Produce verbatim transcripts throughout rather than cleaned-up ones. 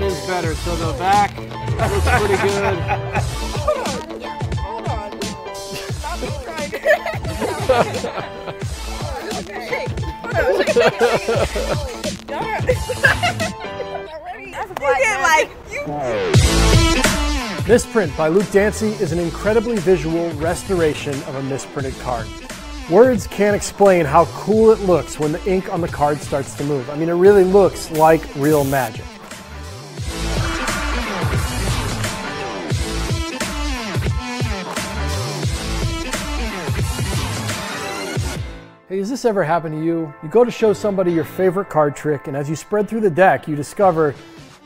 That is better. So the back looks pretty good. Yeah. Hold on. Stop trying. Misprint by Luke Dancy is an incredibly visual restoration of a misprinted card. Words can't explain how cool it looks when the ink on the card starts to move. I mean, it really looks like real magic. Hey, has this ever happened to you? You go to show somebody your favorite card trick, and as you spread through the deck, you discover,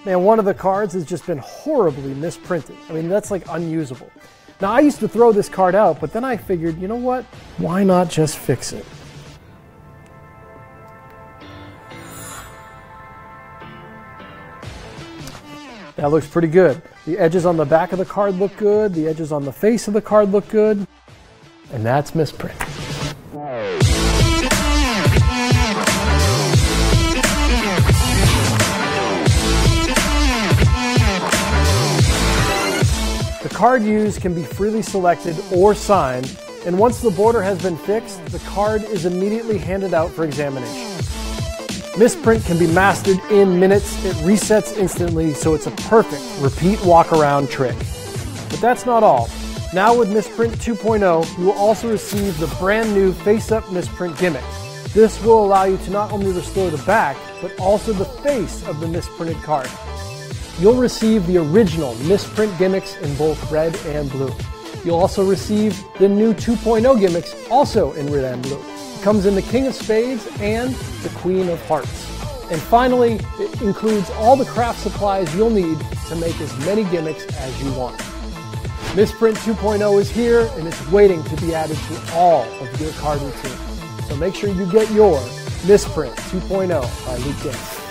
man, one of the cards has just been horribly misprinted. I mean, that's like unusable. Now, I used to throw this card out, but then I figured, you know what? Why not just fix it? That looks pretty good. The edges on the back of the card look good. The edges on the face of the card look good. And that's misprint. Card used can be freely selected or signed, and once the border has been fixed, the card is immediately handed out for examination. Misprint can be mastered in minutes. It resets instantly, so it's a perfect repeat walk-around trick. But that's not all. Now with Misprint two point oh, you will also receive the brand new face-up misprint gimmick. This will allow you to not only restore the back, but also the face of the misprinted card. You'll receive the original misprint gimmicks in both red and blue. You'll also receive the new two point oh gimmicks, also in red and blue. It comes in the King of Spades and the Queen of Hearts. And finally, it includes all the craft supplies you'll need to make as many gimmicks as you want. Misprint two point oh is here, and it's waiting to be added to all of your card routines. So make sure you get your Misprint two point oh by Luke Dancy.